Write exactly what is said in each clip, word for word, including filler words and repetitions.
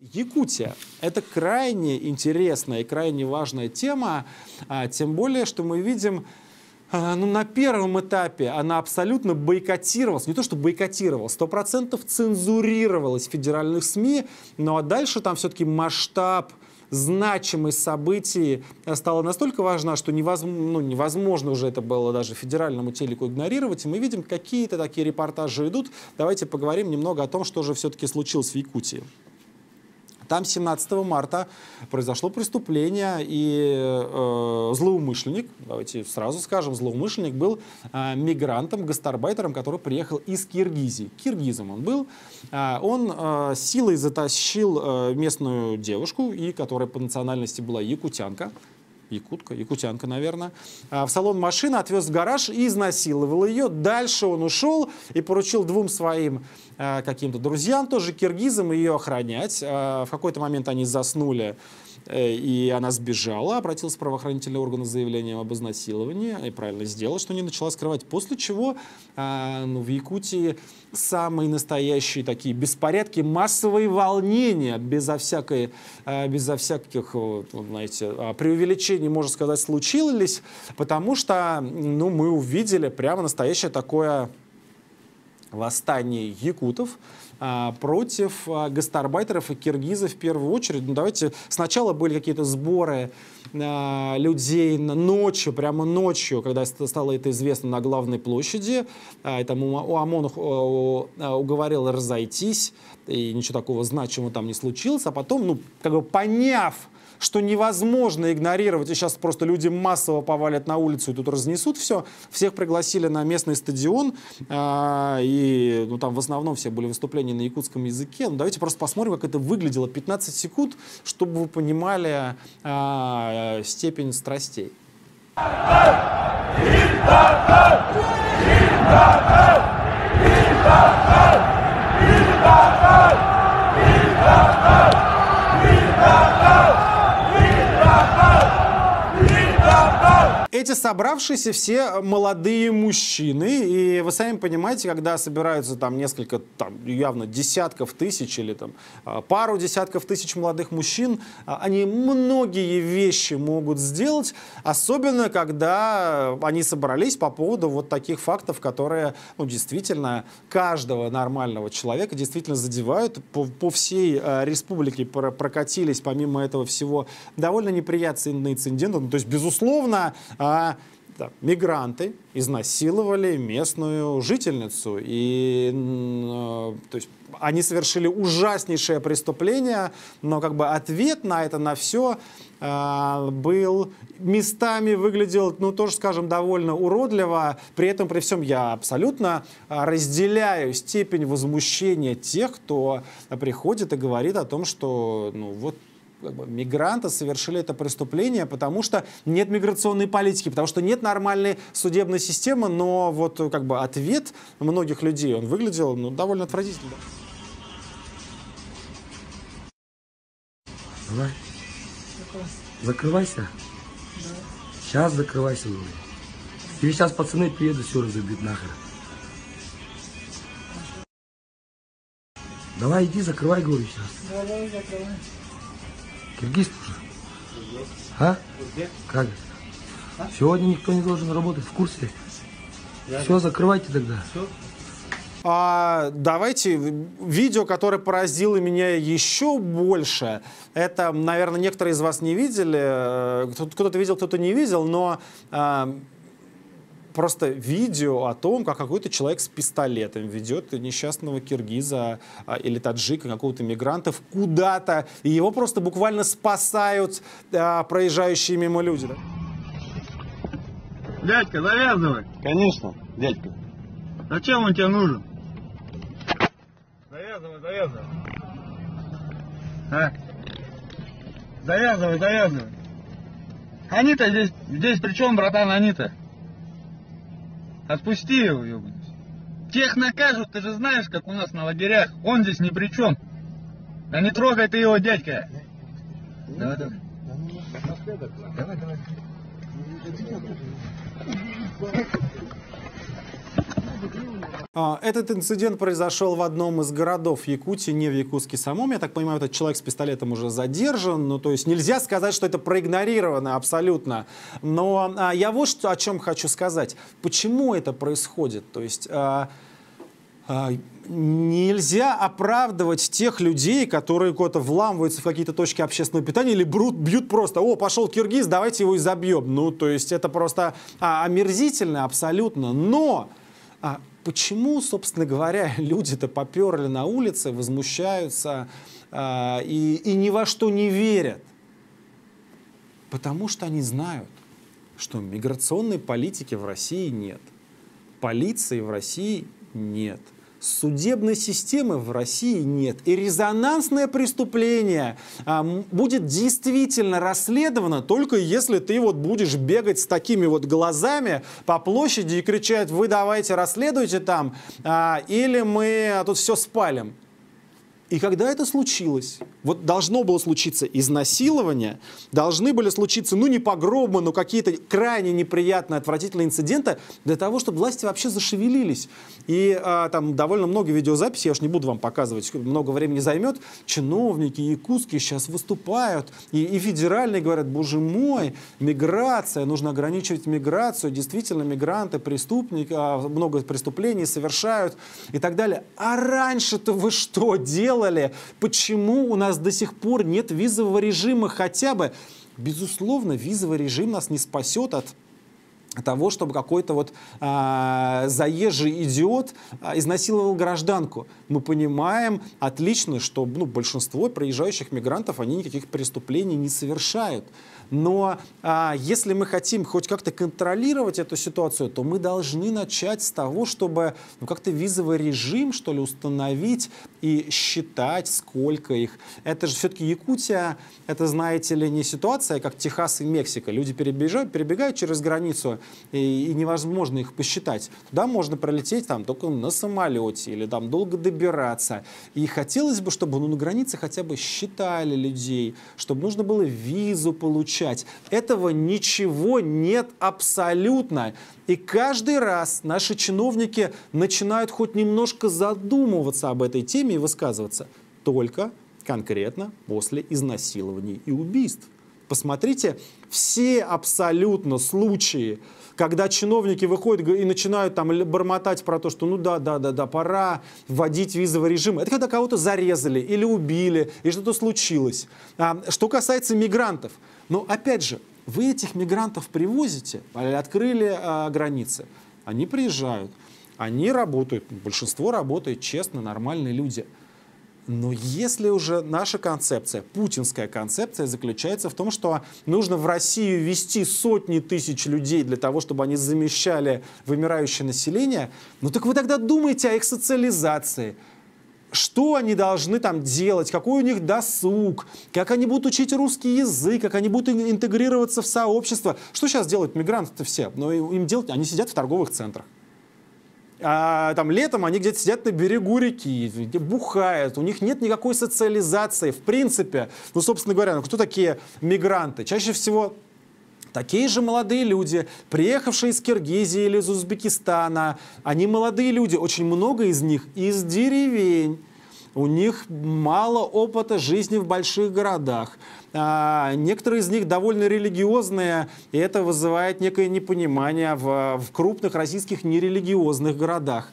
Якутия – это крайне интересная и крайне важная тема, тем более, что мы видим, ну, на первом этапе она абсолютно бойкотировалась, не то что бойкотировалась, сто процентов цензурировалась в федеральных СМИ, ну а дальше там все-таки масштаб, значимость событий стала настолько важна, что невозможно, ну, невозможно уже это было даже федеральному телеку игнорировать. И мы видим, какие-то такие репортажи идут. Давайте поговорим немного о том, что же все-таки случилось в Якутии. Там семнадцатого марта произошло преступление, и э, злоумышленник, давайте сразу скажем, злоумышленник был э, мигрантом, гастарбайтером, который приехал из Киргизии. Киргизом он был. Э, он э, силой затащил э, местную девушку, и которая по национальности была якутянка, якутка, якутянка, наверное, в салон машины, отвез в гараж и изнасиловал ее. Дальше он ушел и поручил двум своим каким-то друзьям, тоже киргизам, ее охранять. В какой-то момент они заснули, и она сбежала, обратилась в правоохранительные органы с заявлением об изнасиловании, и правильно сделала, что не начала скрывать. После чего ну, в Якутии самые настоящие такие беспорядки, массовые волнения, безо, всякой, безо всяких, знаете, преувеличений, можно сказать, случились, потому что ну, мы увидели прямо настоящее такое восстание якутов против гастарбайтеров и киргизов в первую очередь. Ну, давайте сначала были какие-то сборы э, людей ночью, прямо ночью, когда стало это известно, на главной площади. Э, там у ОМОН уговорил разойтись, и ничего такого значимого там не случилось. А потом, ну, как бы поняв, что невозможно игнорировать, и сейчас просто люди массово повалят на улицу и тут разнесут все. Всех пригласили на местный стадион, э, и ну, там в основном все были выступления на якутском языке. Ну, давайте просто посмотрим, как это выглядело. пятнадцать секунд, чтобы вы понимали э, степень страстей. Эти собравшиеся все молодые мужчины, и вы сами понимаете, когда собираются там несколько, там, явно десятков тысяч или там пару десятков тысяч молодых мужчин, они многие вещи могут сделать, особенно когда они собрались по поводу вот таких фактов, которые ну, действительно каждого нормального человека действительно задевают. По, по всей э, республике прокатились помимо этого всего довольно неприятные инциденты, ну, то есть, безусловно, А, да, мигранты изнасиловали местную жительницу, и, э, то есть, они совершили ужаснейшее преступление, но как бы ответ на это, на все э, был, местами выглядел, ну тоже, скажем, довольно уродливо, при этом, при всем, я абсолютно разделяю степень возмущения тех, кто приходит и говорит о том, что, ну вот, как бы, мигранты совершили это преступление, потому что нет миграционной политики, потому что нет нормальной судебной системы, но вот как бы ответ многих людей, он выглядел ну, довольно отвратительно. Давай. Закрывайся. Да. Сейчас закрывайся. Или сейчас пацаны приедут, все разобьют нахрен. Давай иди, закрывай, говорю сейчас. Давай, закрывай. Киргиз тоже? А? Как? Сегодня никто не должен работать, в курсе? Все, закрывайте тогда. А, давайте видео, которое поразило меня еще больше. Это, наверное, некоторые из вас не видели. Кто-то видел, кто-то не видел, но а, просто видео о том, как какой-то человек с пистолетом ведет несчастного киргиза или таджика, какого-то мигранта куда-то, и его просто буквально спасают а, проезжающие мимо люди. Да? Дядька, завязывай. Конечно, дядька. Зачем он тебе нужен? Завязывай, завязывай. А? Завязывай, завязывай. Они-то здесь, здесь при чем, братан, они-то? Отпусти его, ебаный. Тех накажут, ты же знаешь, как у нас на лагерях. Он здесь ни при чем. Да не трогай ты его, дядька. Давай, давай. Давай, давай. Этот инцидент произошел в одном из городов Якутии, не в Якутске самом. Я так понимаю, этот человек с пистолетом уже задержан. Ну, то есть нельзя сказать, что это проигнорировано абсолютно. Но а, я вот что, о чем хочу сказать. Почему это происходит? То есть... А, а, Нельзя оправдывать тех людей, которые куда-то вламываются в какие-то точки общественного питания или брут, бьют просто. О, пошел киргиз, давайте его и забьем. Ну, то есть это просто а, омерзительно абсолютно. Но а, почему, собственно говоря, люди-то поперли на улицы, возмущаются а, и, и ни во что не верят? Потому что они знают, что миграционной политики в России нет. Полиции в России нет. Судебной системы в России нет. И резонансное преступление а, будет действительно расследовано, только если ты вот будешь бегать с такими вот глазами по площади и кричать: вы давайте расследуйте там, а, или мы а тут все спалим. И когда это случилось? Вот должно было случиться изнасилование, должны были случиться, ну не погромы, но какие-то крайне неприятные, отвратительные инциденты, для того, чтобы власти вообще зашевелились. И а, там довольно много видеозаписей, я уж не буду вам показывать, много времени займет. Чиновники якутские сейчас выступают, и, и федеральные говорят: боже мой, миграция, нужно ограничивать миграцию, действительно мигранты, преступники, много преступлений совершают и так далее. А раньше-то вы что делали? Почему у нас до сих пор нет визового режима хотя бы? Безусловно, визовый режим нас не спасет от того, чтобы какой-то вот а, заезжий идиот а, изнасиловал гражданку. Мы понимаем отлично, что ну, большинство приезжающих мигрантов, они никаких преступлений не совершают. Но а, если мы хотим хоть как-то контролировать эту ситуацию, то мы должны начать с того, чтобы ну, как-то визовый режим, что ли, установить и считать, сколько их. Это же все-таки Якутия, это, знаете ли, не ситуация, как Техас и Мексика. Люди перебегают, перебегают через границу, и, и невозможно их посчитать. Туда можно пролететь там только на самолете или там долго добираться. И хотелось бы, чтобы ну, на границе хотя бы считали людей, чтобы нужно было визу получать. Этого ничего нет абсолютно. И каждый раз наши чиновники начинают хоть немножко задумываться об этой теме и высказываться только конкретно после изнасилований и убийств. Посмотрите, все абсолютно случаи, когда чиновники выходят и начинают там бормотать про то, что ну да, да, да, да, пора вводить визовый режим. Это когда кого-то зарезали или убили, и что-то случилось. А, что касается мигрантов, но опять же, вы этих мигрантов привозите, открыли а, границы, они приезжают, они работают, большинство работает честно, нормальные люди. Но если уже наша концепция, путинская концепция, заключается в том, что нужно в Россию везти сотни тысяч людей для того, чтобы они замещали вымирающее население, ну так вы тогда думаете о их социализации. Что они должны там делать, какой у них досуг, как они будут учить русский язык, как они будут интегрироваться в сообщество. Что сейчас делают мигранты-то все? Ну, им делать, они сидят в торговых центрах. А, там летом они где-то сидят на берегу реки, бухают, у них нет никакой социализации. В принципе, ну, собственно говоря, ну, кто такие мигранты? Чаще всего такие же молодые люди, приехавшие из Киргизии или из Узбекистана. Они молодые люди, очень много из них из деревень. У них мало опыта жизни в больших городах. А, некоторые из них довольно религиозные, и это вызывает некое непонимание в, в крупных российских нерелигиозных городах.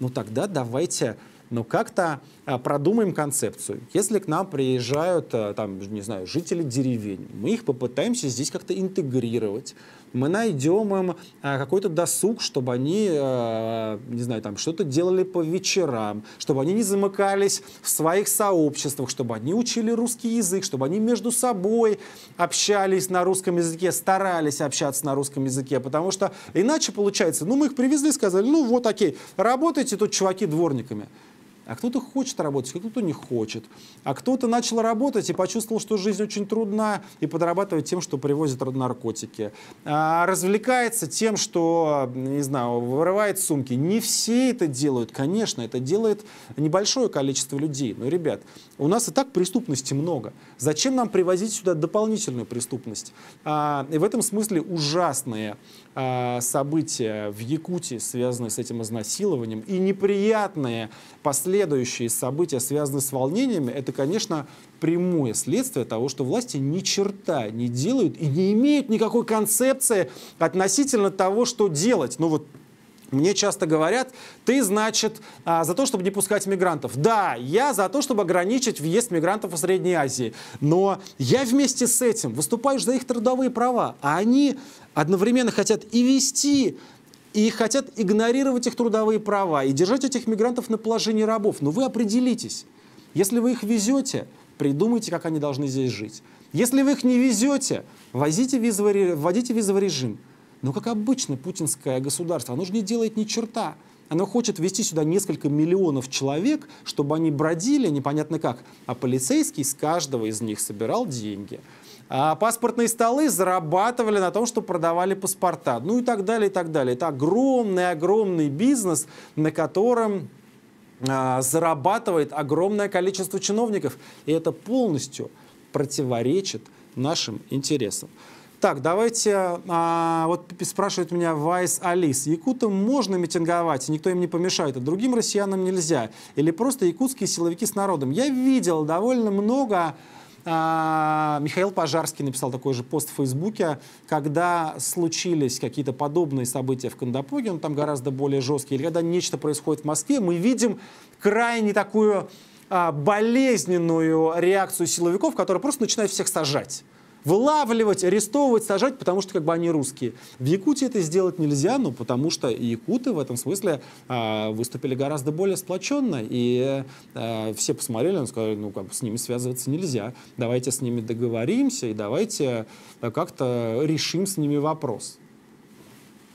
Ну тогда давайте... Но как-то продумаем концепцию. Если к нам приезжают там, не знаю, жители деревень, мы их попытаемся здесь как-то интегрировать. Мы найдем им какой-то досуг, чтобы они, не знаю, там что-то делали по вечерам, чтобы они не замыкались в своих сообществах, чтобы они учили русский язык, чтобы они между собой общались на русском языке, старались общаться на русском языке. Потому что иначе получается, ну мы их привезли, сказали, ну вот окей, работайте тут чуваки дворниками. А кто-то хочет работать, а кто-то не хочет. А кто-то начал работать и почувствовал, что жизнь очень трудна, и подрабатывает тем, что привозит наркотики. А развлекается тем, что, не знаю, вырывает сумки. Не все это делают, конечно, это делает небольшое количество людей. Но, ребят, у нас и так преступности много. Зачем нам привозить сюда дополнительную преступность? А, и в этом смысле ужасные а, события в Якутии, связанные с этим изнасилованием, и неприятные последствия, следующие события, связанные с волнениями, это, конечно, прямое следствие того, что власти ни черта не делают и не имеют никакой концепции относительно того, что делать. Ну вот мне часто говорят, ты, значит, за то, чтобы не пускать мигрантов. Да, я за то, чтобы ограничить въезд мигрантов из Средней Азии. Но я вместе с этим выступаю за их трудовые права. А они одновременно хотят и вести... И хотят игнорировать их трудовые права и держать этих мигрантов на положении рабов. Но вы определитесь. Если вы их везете, придумайте, как они должны здесь жить. Если вы их не везете, вводите визовый, вводите визовый режим. Но, как обычно, путинское государство, оно же не делает ни черта. Оно хочет ввести сюда несколько миллионов человек, чтобы они бродили непонятно как. А полицейский с каждого из них собирал деньги. А паспортные столы зарабатывали на том, что продавали паспорта. Ну и так далее, и так далее. Это огромный-огромный бизнес, на котором а, зарабатывает огромное количество чиновников. И это полностью противоречит нашим интересам. Так, давайте, а, вот спрашивает меня Вайс Алис. Якутам можно митинговать, никто им не помешает, а другим россиянам нельзя? Или просто якутские силовики с народом? Я видел довольно много... Михаил Пожарский написал такой же пост в Фейсбуке, когда случились какие-то подобные события в Кондопоге, он там гораздо более жесткий, или когда нечто происходит в Москве, мы видим крайне такую а, болезненную реакцию силовиков, которые просто начинают всех сажать. Вылавливать, арестовывать, сажать, потому что как бы они русские. В Якутии это сделать нельзя, ну, потому что якуты в этом смысле э, выступили гораздо более сплоченно. И э, все посмотрели, он сказал, ну, как бы с ними связываться нельзя. Давайте с ними договоримся и давайте э, как-то решим с ними вопрос.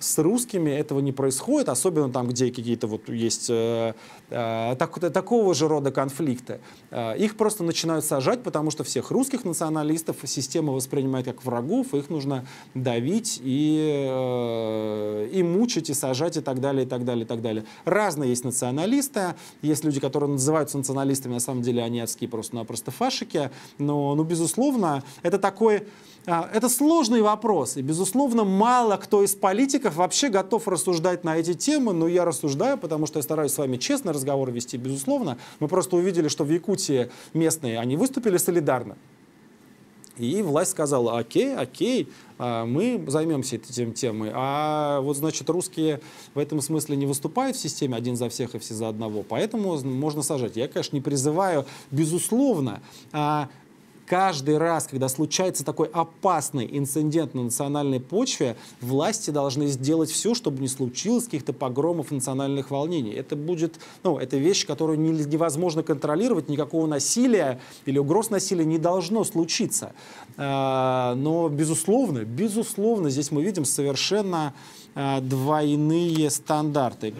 С русскими этого не происходит, особенно там, где какие-то вот есть э, э, так, такого же рода конфликты. Э, их просто начинают сажать, потому что всех русских националистов система воспринимает как врагов, их нужно давить и, э, и мучить, и сажать, и так далее, и так далее, и так далее. Разные есть националисты, есть люди, которые называются националистами, на самом деле они адские просто-напросто фашики, но, ну, безусловно, это такой... Это сложный вопрос, и, безусловно, мало кто из политиков вообще готов рассуждать на эти темы, но я рассуждаю, потому что я стараюсь с вами честно разговор вести, безусловно. Мы просто увидели, что в Якутии местные, они выступили солидарно. И власть сказала, окей, окей, мы займемся этим темой. А вот, значит, русские в этом смысле не выступают в системе один за всех и все за одного, поэтому можно сажать. Я, конечно, не призываю, безусловно, каждый раз, когда случается такой опасный инцидент на национальной почве, власти должны сделать все, чтобы не случилось каких-то погромов национальных волнений. Это будет, ну, это вещь, которую невозможно контролировать, никакого насилия или угроз насилия не должно случиться. Но, безусловно, безусловно, здесь мы видим совершенно двойные стандарты.